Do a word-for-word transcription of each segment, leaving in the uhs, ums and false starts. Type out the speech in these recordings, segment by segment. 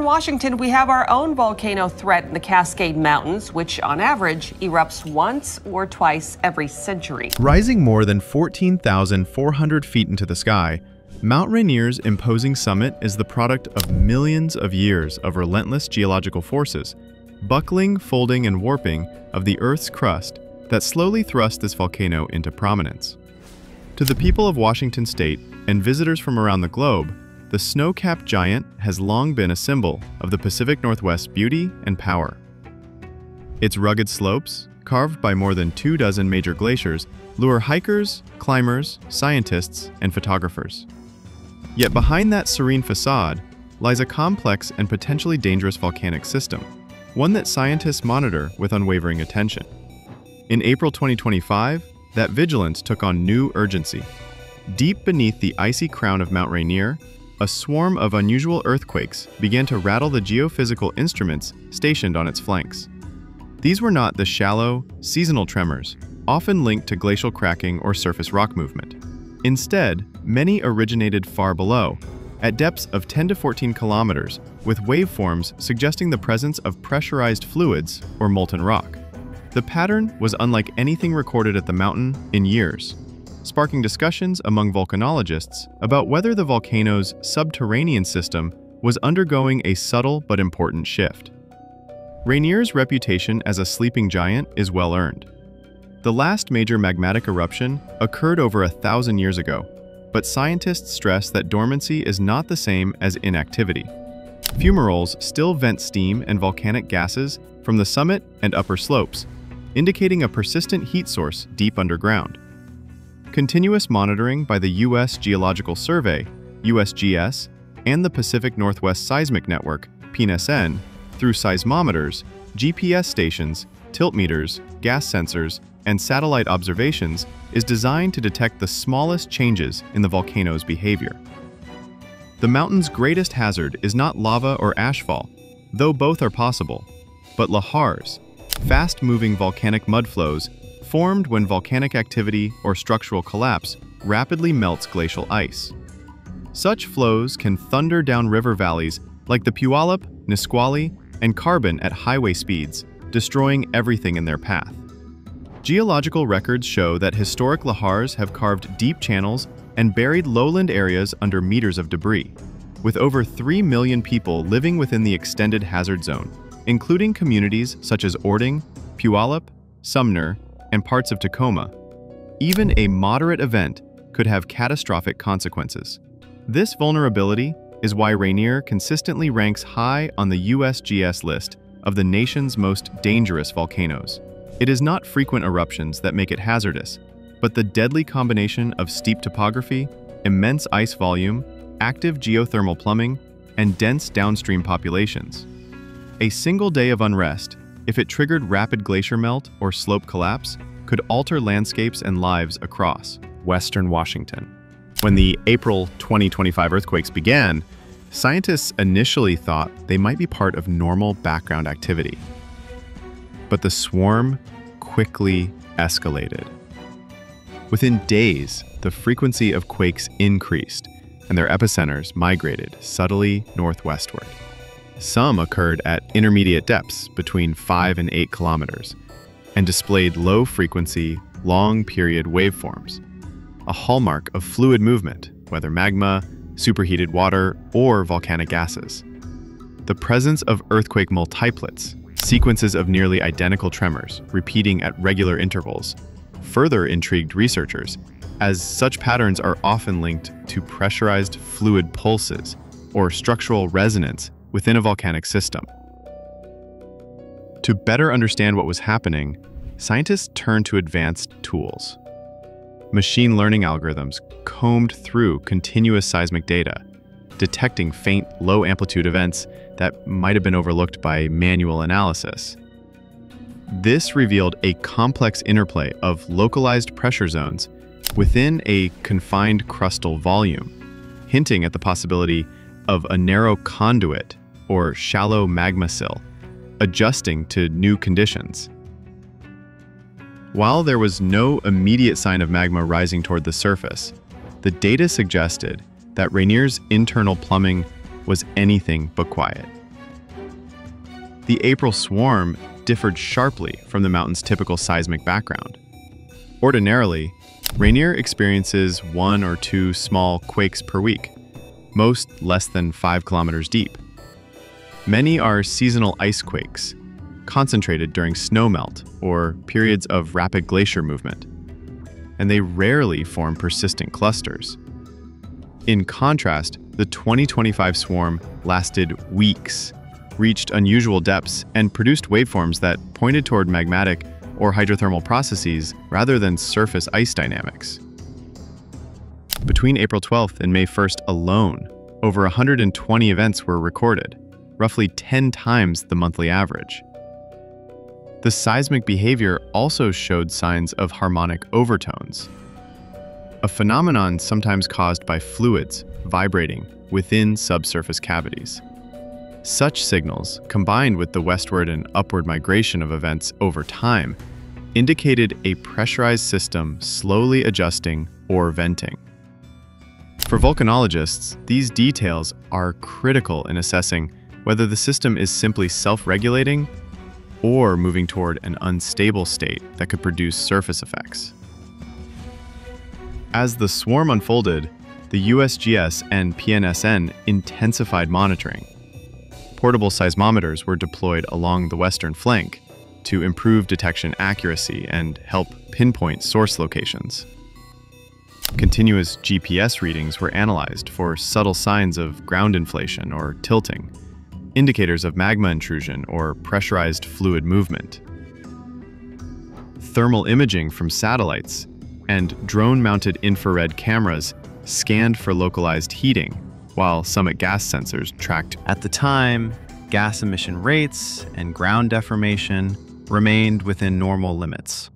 In Washington, we have our own volcano threat in the Cascade Mountains, which on average erupts once or twice every century. Rising more than fourteen thousand four hundred feet into the sky, Mount Rainier's imposing summit is the product of millions of years of relentless geological forces, buckling, folding, and warping of the Earth's crust that slowly thrust this volcano into prominence. To the people of Washington State and visitors from around the globe, the snow-capped giant has long been a symbol of the Pacific Northwest's beauty and power. Its rugged slopes, carved by more than two dozen major glaciers, lure hikers, climbers, scientists, and photographers. Yet behind that serene facade lies a complex and potentially dangerous volcanic system, one that scientists monitor with unwavering attention. In April twenty twenty-five, that vigilance took on new urgency. Deep beneath the icy crown of Mount Rainier, a swarm of unusual earthquakes began to rattle the geophysical instruments stationed on its flanks. These were not the shallow, seasonal tremors, often linked to glacial cracking or surface rock movement. Instead, many originated far below, at depths of ten to fourteen kilometers, with waveforms suggesting the presence of pressurized fluids or molten rock. The pattern was unlike anything recorded at the mountain in years, sparking discussions among volcanologists about whether the volcano's subterranean system was undergoing a subtle but important shift. Rainier's reputation as a sleeping giant is well-earned. The last major magmatic eruption occurred over a thousand years ago, but scientists stress that dormancy is not the same as inactivity. Fumaroles still vent steam and volcanic gases from the summit and upper slopes, indicating a persistent heat source deep underground. Continuous monitoring by the U S Geological Survey, U S G S, and the Pacific Northwest Seismic Network, P N S N, through seismometers, G P S stations, tiltmeters, gas sensors, and satellite observations is designed to detect the smallest changes in the volcano's behavior. The mountain's greatest hazard is not lava or ashfall, though both are possible, but lahars, fast-moving volcanic mudflows formed when volcanic activity or structural collapse rapidly melts glacial ice. Such flows can thunder down river valleys like the Puyallup, Nisqually, and Carbon at highway speeds, destroying everything in their path. Geological records show that historic lahars have carved deep channels and buried lowland areas under meters of debris, with over three million people living within the extended hazard zone, including communities such as Ording, Puyallup, Sumner, and parts of Tacoma. Even a moderate event could have catastrophic consequences. This vulnerability is why Rainier consistently ranks high on the U S G S list of the nation's most dangerous volcanoes. It is not frequent eruptions that make it hazardous, but the deadly combination of steep topography, immense ice volume, active geothermal plumbing, and dense downstream populations. A single day of unrest, if it triggered rapid glacier melt or slope collapse, could alter landscapes and lives across Western Washington. When the April twenty twenty-five earthquakes began, scientists initially thought they might be part of normal background activity. But the swarm quickly escalated. Within days, the frequency of quakes increased, and their epicenters migrated subtly northwestward. Some occurred at intermediate depths between five and eight kilometers and displayed low-frequency, long-period waveforms, a hallmark of fluid movement, whether magma, superheated water, or volcanic gases. The presence of earthquake multiplets, sequences of nearly identical tremors repeating at regular intervals, further intrigued researchers, as such patterns are often linked to pressurized fluid pulses or structural resonance within a volcanic system. To better understand what was happening, scientists turned to advanced tools. Machine learning algorithms combed through continuous seismic data, detecting faint, low-amplitude events that might have been overlooked by manual analysis. This revealed a complex interplay of localized pressure zones within a confined crustal volume, hinting at the possibility of a narrow conduit or shallow magma sill, adjusting to new conditions. While there was no immediate sign of magma rising toward the surface, the data suggested that Rainier's internal plumbing was anything but quiet. the April swarm differed sharply from the mountain's typical seismic background. Ordinarily, Rainier experiences one or two small quakes per week, most less than five kilometers deep. Many are seasonal ice quakes, concentrated during snowmelt or periods of rapid glacier movement, and they rarely form persistent clusters. In contrast, the twenty twenty-five swarm lasted weeks, reached unusual depths, and produced waveforms that pointed toward magmatic or hydrothermal processes rather than surface ice dynamics. Between April twelfth and May first alone, over one hundred twenty events were recorded, roughly ten times the monthly average. The seismic behavior also showed signs of harmonic overtones, a phenomenon sometimes caused by fluids vibrating within subsurface cavities. Such signals, combined with the westward and upward migration of events over time, indicated a pressurized system slowly adjusting or venting. For volcanologists, these details are critical in assessing whether the system is simply self-regulating or moving toward an unstable state that could produce surface effects. As the swarm unfolded, the U S G S and P N S N intensified monitoring. Portable seismometers were deployed along the western flank to improve detection accuracy and help pinpoint source locations. Continuous G P S readings were analyzed for subtle signs of ground inflation or tilting, indicators of magma intrusion or pressurized fluid movement. Thermal imaging from satellites and drone-mounted infrared cameras scanned for localized heating, while summit gas sensors tracked. At the time, gas emission rates and ground deformation remained within normal limits.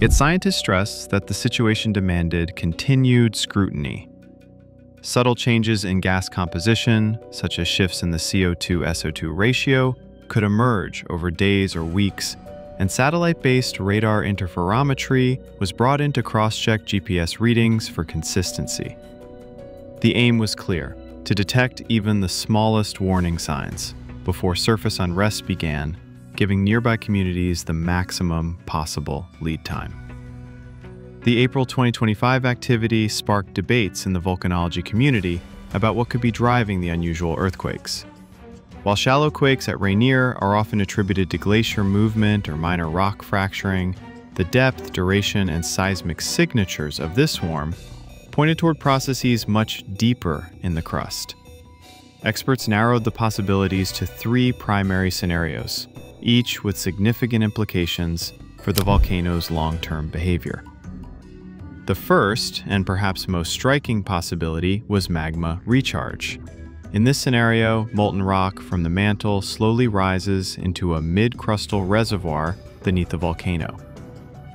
Yet scientists stress that the situation demanded continued scrutiny. Subtle changes in gas composition, such as shifts in the C O two S O two ratio, could emerge over days or weeks, and satellite-based radar interferometry was brought in to cross-check G P S readings for consistency. The aim was clear: to detect even the smallest warning signs before surface unrest began, giving nearby communities the maximum possible lead time. The April twenty twenty-five activity sparked debates in the volcanology community about what could be driving the unusual earthquakes. While shallow quakes at Rainier are often attributed to glacier movement or minor rock fracturing, the depth, duration, and seismic signatures of this swarm pointed toward processes much deeper in the crust. Experts narrowed the possibilities to three primary scenarios, each with significant implications for the volcano's long-term behavior. The first, and perhaps most striking possibility, was magma recharge. In this scenario, molten rock from the mantle slowly rises into a mid-crustal reservoir beneath the volcano.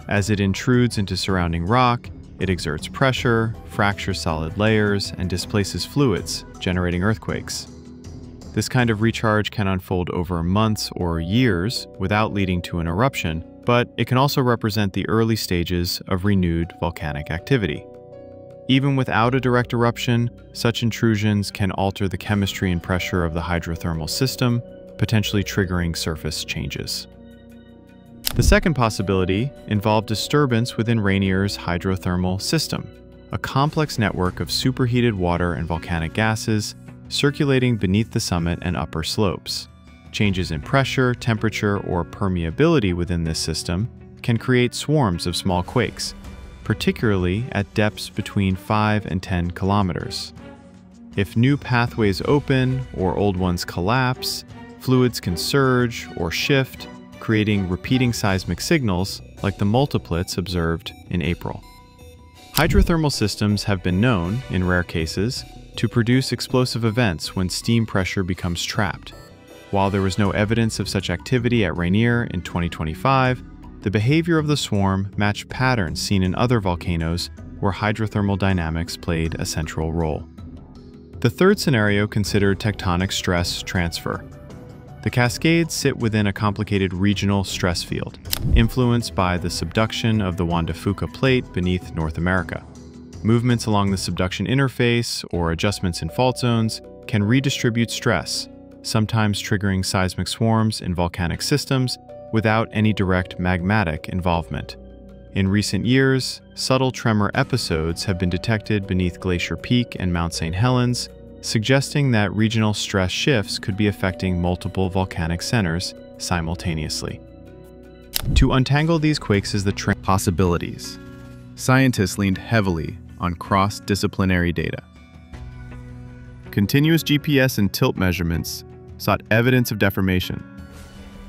As it intrudes into surrounding rock, it exerts pressure, fractures solid layers, and displaces fluids, generating earthquakes. This kind of recharge can unfold over months or years without leading to an eruption, but it can also represent the early stages of renewed volcanic activity. Even without a direct eruption, such intrusions can alter the chemistry and pressure of the hydrothermal system, potentially triggering surface changes. The second possibility involved disturbance within Rainier's hydrothermal system, a complex network of superheated water and volcanic gases circulating beneath the summit and upper slopes. Changes in pressure, temperature, or permeability within this system can create swarms of small quakes, particularly at depths between five and ten kilometers. If new pathways open or old ones collapse, fluids can surge or shift, creating repeating seismic signals like the multiplets observed in April. Hydrothermal systems have been known, in rare cases, to produce explosive events when steam pressure becomes trapped. While there was no evidence of such activity at Rainier in twenty twenty-five, the behavior of the swarm matched patterns seen in other volcanoes where hydrothermal dynamics played a central role. The third scenario considered tectonic stress transfer. The Cascades sit within a complicated regional stress field, influenced by the subduction of the Juan de Fuca Plate beneath North America. Movements along the subduction interface or adjustments in fault zones can redistribute stress, sometimes triggering seismic swarms in volcanic systems without any direct magmatic involvement. In recent years, subtle tremor episodes have been detected beneath Glacier Peak and Mount Saint Helens, suggesting that regional stress shifts could be affecting multiple volcanic centers simultaneously. To untangle these quakes is the tra- possibilities. Scientists leaned heavily on cross-disciplinary data. Continuous G P S and tilt measurements sought evidence of deformation,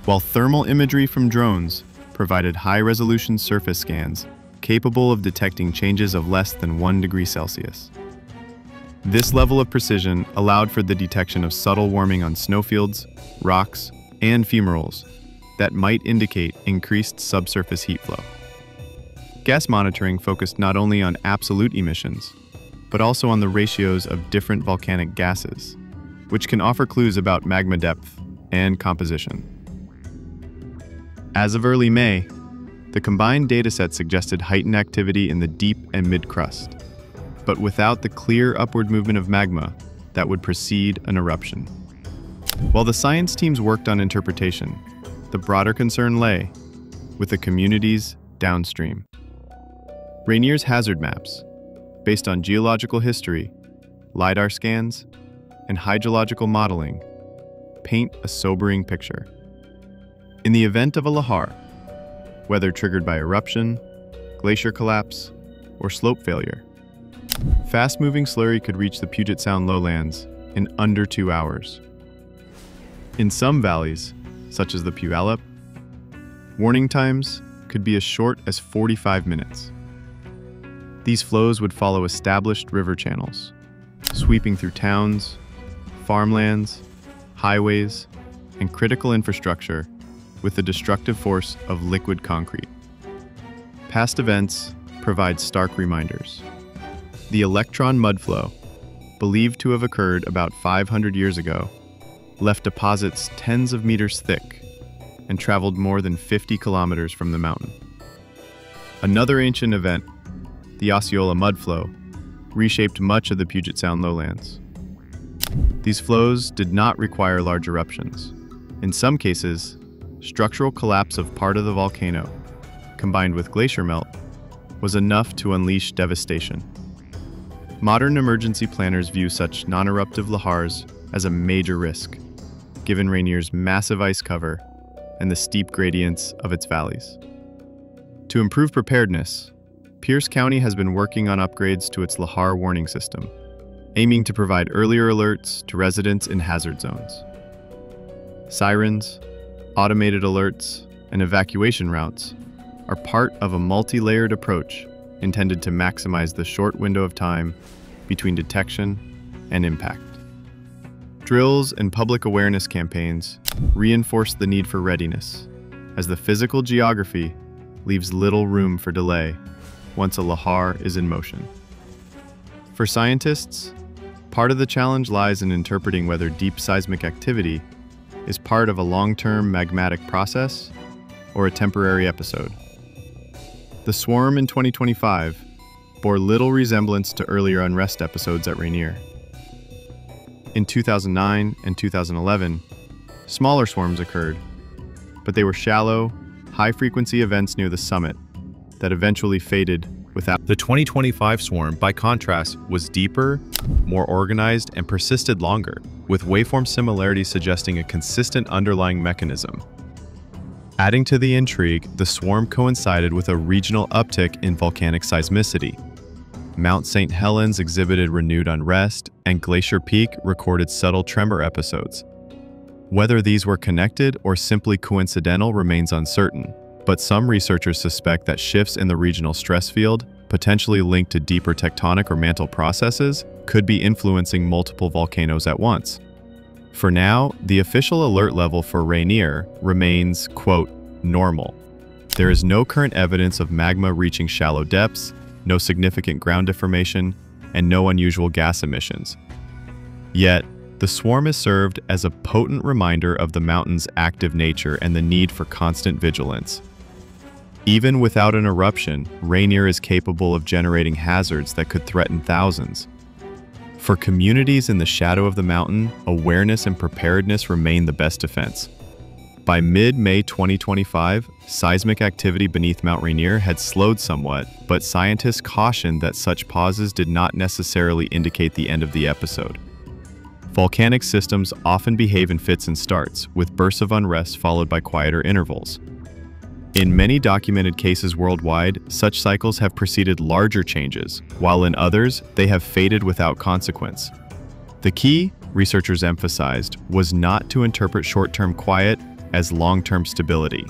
while thermal imagery from drones provided high-resolution surface scans capable of detecting changes of less than one degree Celsius. This level of precision allowed for the detection of subtle warming on snowfields, rocks, and fumaroles that might indicate increased subsurface heat flow. Gas monitoring focused not only on absolute emissions, but also on the ratios of different volcanic gases, which can offer clues about magma depth and composition. As of early May, the combined dataset suggested heightened activity in the deep and mid-crust, but without the clear upward movement of magma that would precede an eruption. While the science teams worked on interpretation, the broader concern lay with the communities downstream. Rainier's hazard maps, based on geological history, LiDAR scans, and hydrological modeling, paint a sobering picture. In the event of a lahar, whether triggered by eruption, glacier collapse, or slope failure, fast-moving slurry could reach the Puget Sound lowlands in under two hours. In some valleys, such as the Puyallup, warning times could be as short as forty-five minutes. These flows would follow established river channels, sweeping through towns, farmlands, highways, and critical infrastructure with the destructive force of liquid concrete. Past events provide stark reminders. The Electron Mudflow, believed to have occurred about five hundred years ago, left deposits tens of meters thick and traveled more than fifty kilometers from the mountain. Another ancient event, the Osceola Mudflow, reshaped much of the Puget Sound lowlands. These flows did not require large eruptions. In some cases, structural collapse of part of the volcano, combined with glacier melt, was enough to unleash devastation. Modern emergency planners view such non-eruptive lahars as a major risk, given Rainier's massive ice cover and the steep gradients of its valleys. To improve preparedness, Pierce County has been working on upgrades to its lahar warning system, aiming to provide earlier alerts to residents in hazard zones. Sirens, automated alerts, and evacuation routes are part of a multi-layered approach intended to maximize the short window of time between detection and impact. Drills and public awareness campaigns reinforce the need for readiness, as the physical geography leaves little room for delay once a lahar is in motion. For scientists, part of the challenge lies in interpreting whether deep seismic activity is part of a long-term magmatic process or a temporary episode. The swarm in twenty twenty-five bore little resemblance to earlier unrest episodes at Rainier. In two thousand nine and two thousand eleven, smaller swarms occurred, but they were shallow, high-frequency events near the summit that eventually faded without. The twenty twenty-five swarm, by contrast, was deeper, more organized, and persisted longer, with waveform similarities suggesting a consistent underlying mechanism. Adding to the intrigue, the swarm coincided with a regional uptick in volcanic seismicity. Mount Saint Helens exhibited renewed unrest, and Glacier Peak recorded subtle tremor episodes. Whether these were connected or simply coincidental remains uncertain, but some researchers suspect that shifts in the regional stress field, potentially linked to deeper tectonic or mantle processes, could be influencing multiple volcanoes at once. For now, the official alert level for Rainier remains, quote, normal. There is no current evidence of magma reaching shallow depths, no significant ground deformation, and no unusual gas emissions. Yet, the swarm has served as a potent reminder of the mountain's active nature and the need for constant vigilance. Even without an eruption, Rainier is capable of generating hazards that could threaten thousands. For communities in the shadow of the mountain, awareness and preparedness remain the best defense. By mid May twenty twenty-five, seismic activity beneath Mount Rainier had slowed somewhat, but scientists cautioned that such pauses did not necessarily indicate the end of the episode. Volcanic systems often behave in fits and starts, with bursts of unrest followed by quieter intervals. In many documented cases worldwide, such cycles have preceded larger changes, while in others, they have faded without consequence. The key, researchers emphasized, was not to interpret short-term quiet as long-term stability.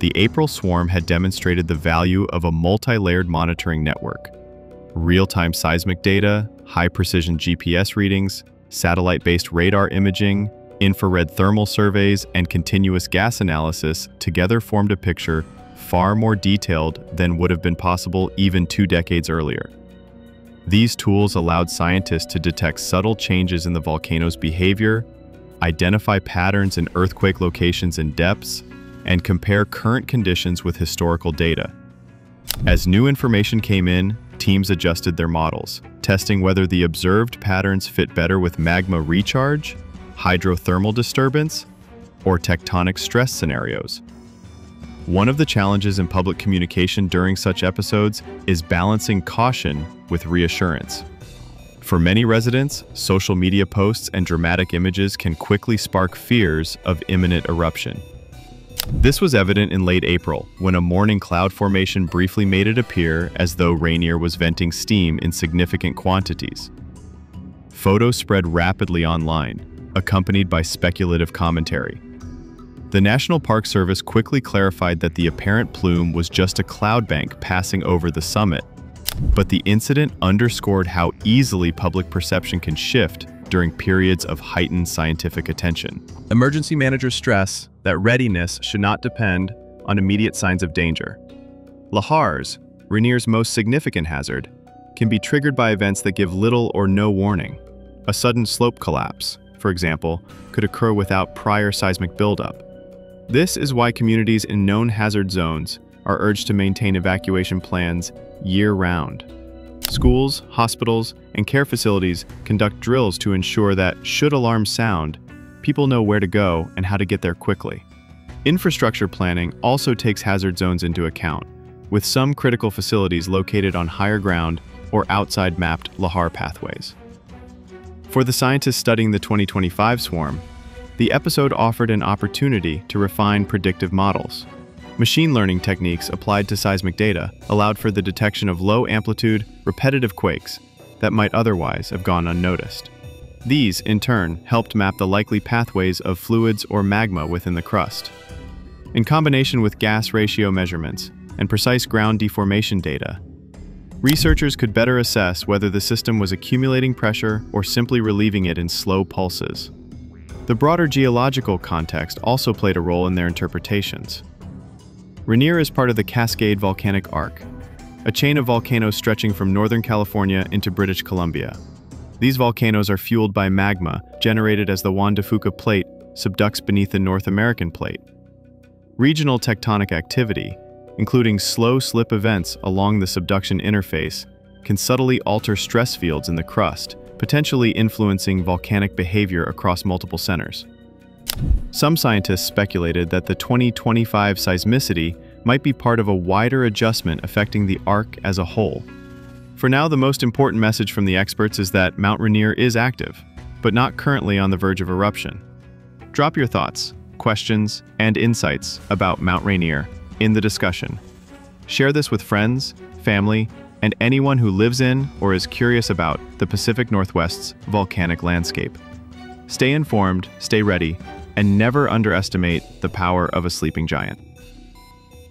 The April swarm had demonstrated the value of a multi-layered monitoring network. Real-time seismic data, high-precision G P S readings, satellite-based radar imaging, infrared thermal surveys, and continuous gas analysis together formed a picture far more detailed than would have been possible even two decades earlier. These tools allowed scientists to detect subtle changes in the volcano's behavior, identify patterns in earthquake locations and depths, and compare current conditions with historical data. As new information came in, teams adjusted their models, testing whether the observed patterns fit better with magma recharge, hydrothermal disturbance, or tectonic stress scenarios. One of the challenges in public communication during such episodes is balancing caution with reassurance. For many residents, social media posts and dramatic images can quickly spark fears of imminent eruption. This was evident in late April, when a morning cloud formation briefly made it appear as though Rainier was venting steam in significant quantities. Photos spread rapidly online, accompanied by speculative commentary. The National Park Service quickly clarified that the apparent plume was just a cloud bank passing over the summit, but the incident underscored how easily public perception can shift during periods of heightened scientific attention. Emergency managers stress that readiness should not depend on immediate signs of danger. Lahars, Rainier's most significant hazard, can be triggered by events that give little or no warning. A sudden slope collapse, for example, could occur without prior seismic buildup. This is why communities in known hazard zones are urged to maintain evacuation plans year-round. Schools, hospitals, and care facilities conduct drills to ensure that, should alarms sound, people know where to go and how to get there quickly. Infrastructure planning also takes hazard zones into account, with some critical facilities located on higher ground or outside mapped lahar pathways. For the scientists studying the twenty twenty-five swarm, the episode offered an opportunity to refine predictive models. Machine learning techniques applied to seismic data allowed for the detection of low-amplitude, repetitive quakes that might otherwise have gone unnoticed. These, in turn, helped map the likely pathways of fluids or magma within the crust. In combination with gas ratio measurements and precise ground deformation data, researchers could better assess whether the system was accumulating pressure or simply relieving it in slow pulses. The broader geological context also played a role in their interpretations. Rainier is part of the Cascade Volcanic Arc, a chain of volcanoes stretching from Northern California into British Columbia. These volcanoes are fueled by magma generated as the Juan de Fuca Plate subducts beneath the North American Plate. Regional tectonic activity, including slow slip events along the subduction interface, can subtly alter stress fields in the crust, potentially influencing volcanic behavior across multiple centers. Some scientists speculated that the twenty twenty-five seismicity might be part of a wider adjustment affecting the arc as a whole. For now, the most important message from the experts is that Mount Rainier is active, but not currently on the verge of eruption. Drop your thoughts, questions, and insights about Mount Rainier in the discussion. Share this with friends, family, and anyone who lives in or is curious about the Pacific Northwest's volcanic landscape. Stay informed, stay ready, and never underestimate the power of a sleeping giant.